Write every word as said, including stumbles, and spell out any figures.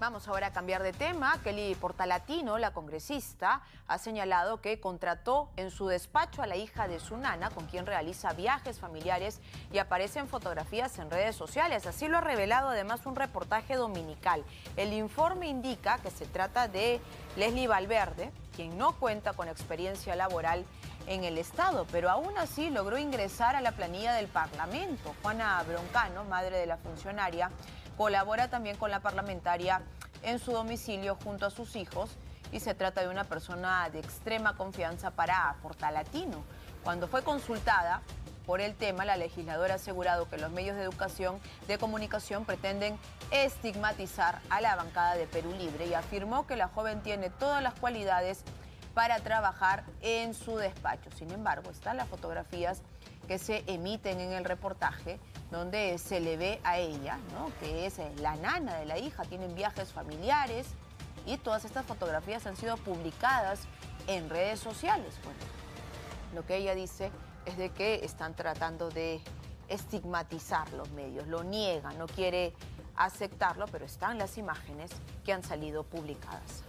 Vamos ahora a cambiar de tema. Kelly Portalatino, la congresista, ha señalado que contrató en su despacho a la hija de su nana, con quien realiza viajes familiares y aparecen fotografías en redes sociales. Así lo ha revelado además un reportaje dominical. El informe indica que se trata de Lesly Valverde, quien no cuenta con experiencia laboral en el Estado, pero aún así logró ingresar a la planilla del Parlamento. Juana Broncano, madre de la funcionaria, colabora también con la parlamentaria en su domicilio junto a sus hijos y se trata de una persona de extrema confianza para Portalatino. Cuando fue consultada por el tema, la legisladora ha asegurado que los medios de educación, de comunicación pretenden estigmatizar a la bancada de Perú Libre y afirmó que la joven tiene todas las cualidades para trabajar en su despacho. Sin embargo, están las fotografías que se emiten en el reportaje donde se le ve a ella, ¿no?, que es la nana de la hija, tienen viajes familiares y todas estas fotografías han sido publicadas en redes sociales. Bueno, lo que ella dice es de que están tratando de estigmatizar los medios, lo niega, no quiere aceptarlo, pero están las imágenes que han salido publicadas.